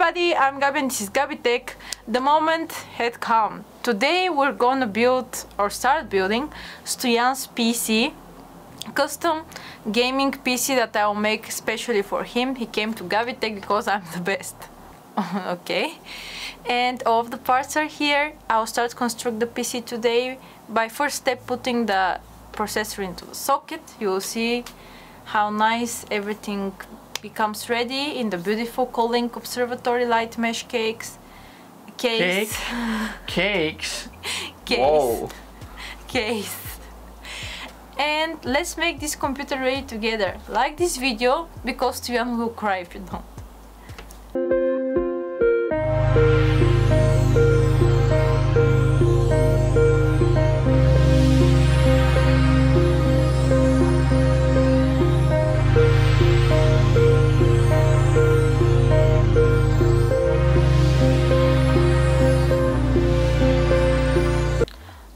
everybody, I'm Gabi and this is Gabi Tech. The moment had come. Today we're gonna build or start building Stoyan's PC, custom gaming PC that I'll make especially for him. He came to Gabi Tech because I'm the best. Okay, and all of the parts are here. I'll start construct the PC today by first step putting the processor into the socket. You will see how nice everything becomes ready in the beautiful Colling Observatory Light Mesh Cakes. And let's make this computer ready together. Like this video because Tiaan will cry if you don't.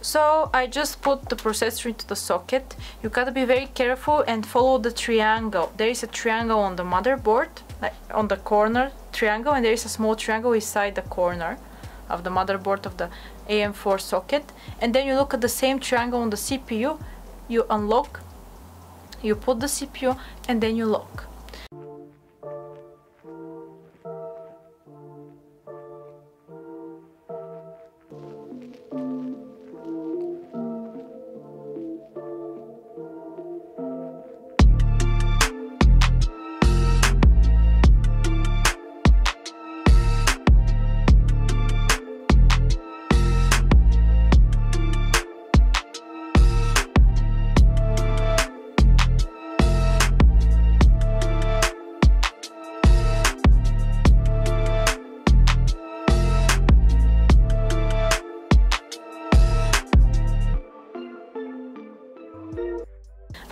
So I just put the processor into the socket. You gotta be very careful and follow the triangle. There is a triangle on the motherboard, like on the corner triangle, and there is a small triangle inside the corner of the motherboard of the AM4 socket. And then you look at the same triangle on the CPU, you unlock, you put the CPU, and then you lock.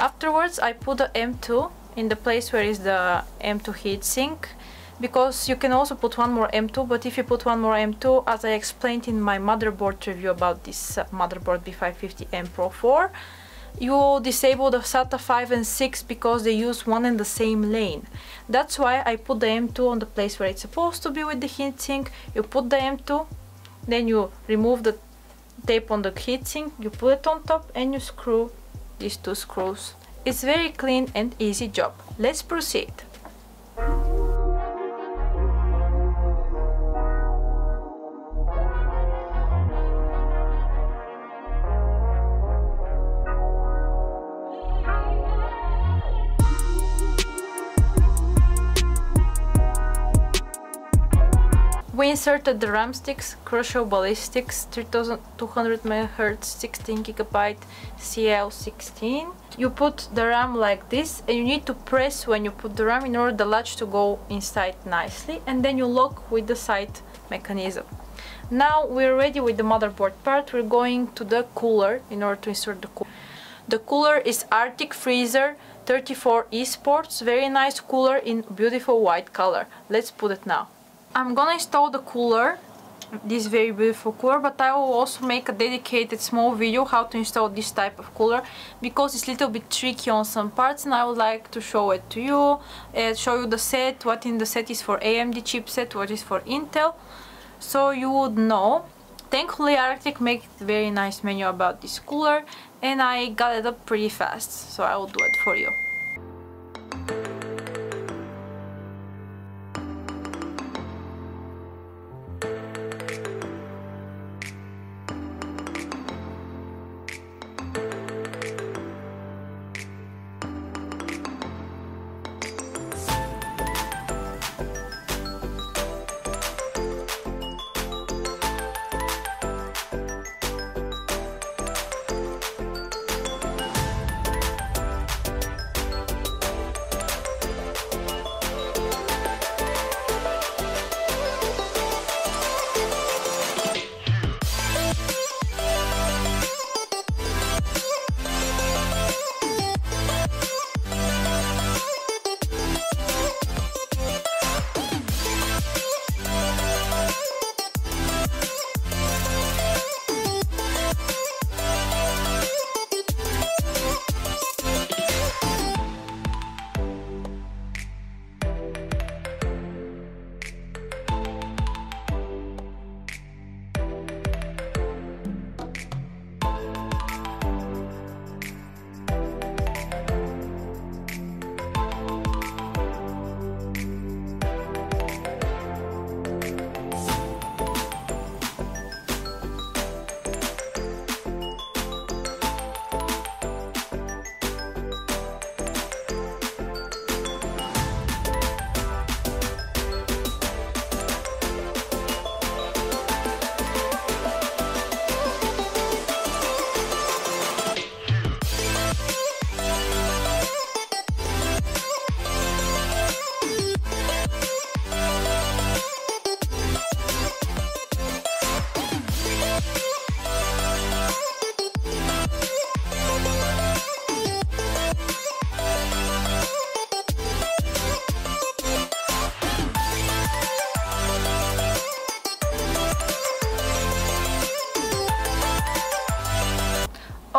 Afterwards, I put the M2 in the place where is the M2 heatsink, because you can also put one more M2, but if you put one more M2, as I explained in my motherboard review about this motherboard B550M Pro 4, you will disable the SATA 5 and 6 because they use one and the same lane. That's why I put the M2 on the place where it's supposed to be with the heatsink. You put the M2, then you remove the tape on the heatsink, you put it on top and you screw these two screws. It's very clean and easy job. Let's proceed. We inserted the RAM sticks, Crucial Ballistix, 3200 MHz, 16GB CL16. You put the RAM like this and you need to press when you put the RAM in order the latch to go inside nicely, and then you lock with the side mechanism. Now we're ready with the motherboard part. We're going to the cooler in order to insert the cooler. The cooler is Arctic Freezer 34 Esports, very nice cooler in beautiful white color. Let's put it now. I'm gonna install the cooler, this very beautiful cooler, but I will also make a dedicated small video how to install this type of cooler because it's a little bit tricky on some parts and I would like to show it to you and show you the set, what in the set is for AMD chipset, what is for Intel, so you would know. Thankfully Arctic made a very nice menu about this cooler and I got it up pretty fast, so I will do it for you.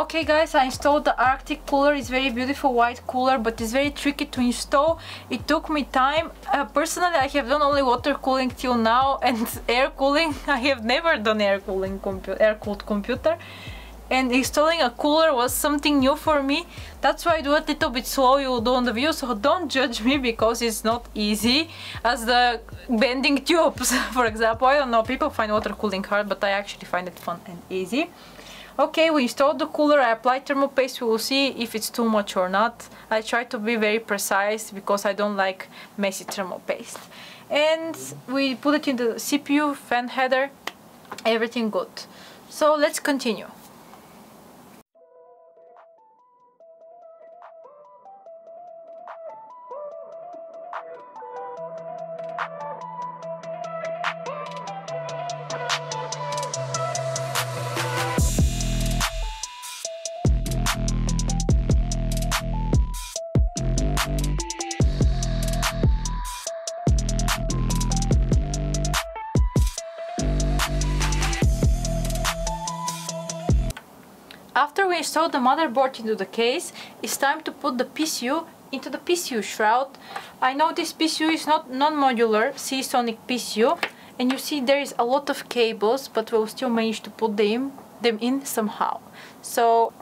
Okay guys, I installed the Arctic cooler. It's very beautiful white cooler, but it's very tricky to install. It took me time. Personally, I have done only water cooling till now, and air cooling. I have never done air cooling air-cooled computer. And installing a cooler was something new for me. That's why I do it a little bit slow, you will do on the video, so don't judge me because it's not easy as the bending tubes, for example. I don't know, people find water cooling hard, but I actually find it fun and easy. Okay, we installed the cooler, I applied thermal paste, we will see if it's too much or not. I try to be very precise because I don't like messy thermal paste. And we put it in the CPU, fan header, everything good. So let's continue. After we install the motherboard into the case, it's time to put the PSU into the PSU shroud. I know this PSU is not non-modular, Seasonic PSU, and you see there is a lot of cables, but we'll still manage to put them in somehow. So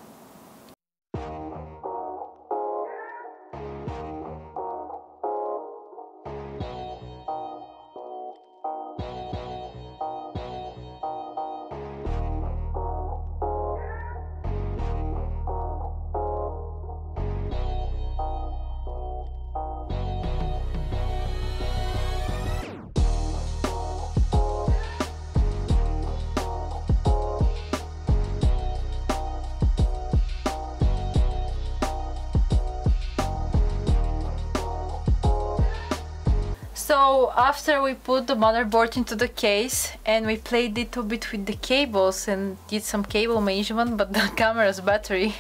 after we put the motherboard into the case and we played a little bit with the cables and did some cable management, but the camera's battery,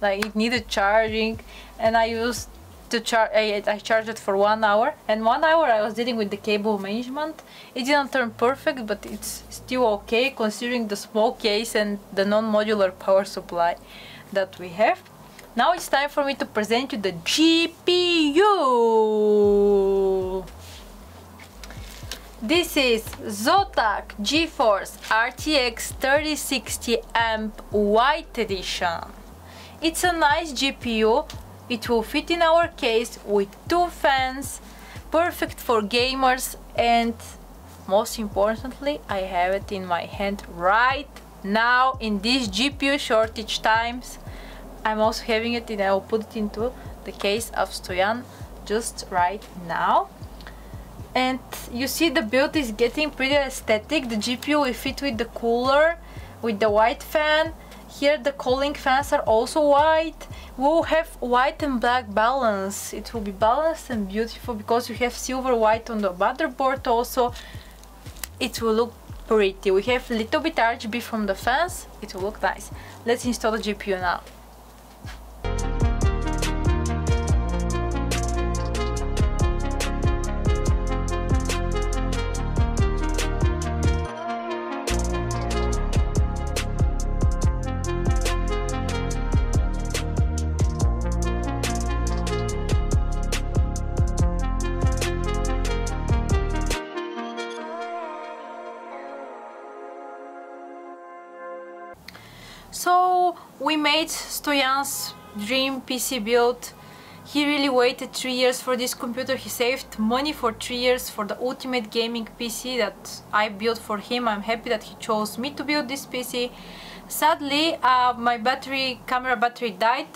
like, it needed charging, and I used to charge. I charged it for 1 hour, and 1 hour I was dealing with the cable management. It didn't turn perfect, but it's still okay considering the small case and the non-modular power supply that we have. Now it's time for me to present you the GPU. This is Zotac GeForce RTX 3060 Amp White Edition. It's a nice GPU, it will fit in our case with 2 fans, perfect for gamers, and most importantly, I have it in my hand right now in these GPU shortage times. I'm also having it and I will put it into the case of Stoyan just right now. And you see the build is getting pretty aesthetic. The GPU will fit with the cooler, with the white fan. Here the cooling fans are also white. We'll have white and black balance. It will be balanced and beautiful because we have silver white on the motherboard also. It will look pretty. We have a little bit RGB from the fans. It will look nice. Let's install the GPU now. So we made Stoyan's dream PC build. He really waited 3 years for this computer. He saved money for 3 years for the ultimate gaming PC that I built for him. I'm happy that he chose me to build this PC. Sadly, my camera battery died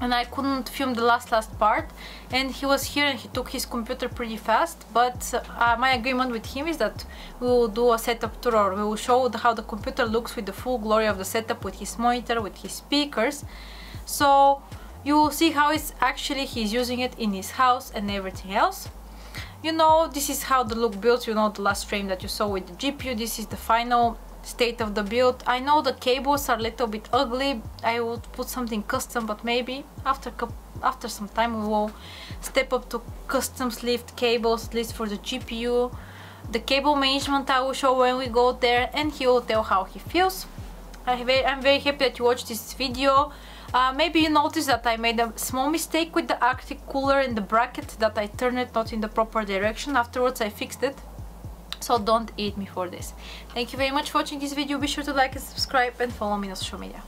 and I couldn't film the last part, and he was here and he took his computer pretty fast, but my agreement with him is that we will do a setup tour, or we will show how the computer looks with the full glory of the setup, with his monitor, with his speakers, so you will see how it's actually he's using it in his house and everything else. You know, this is how the look builds, you know, the last frame that you saw with the GPU, this is the final state of the build. I know the cables are a little bit ugly, I would put something custom, but maybe after some time we will step up to custom sleeved cables, at least for the GPU. The cable management I will show when we go there, and he will tell how he feels. I'm very happy that you watched this video. Maybe you noticed that I made a small mistake with the Arctic cooler in the bracket, that I turned it not in the proper direction. Afterwards I fixed it, so don't hate me for this. Thank you very much for watching this video. Be sure to like and subscribe and follow me on social media.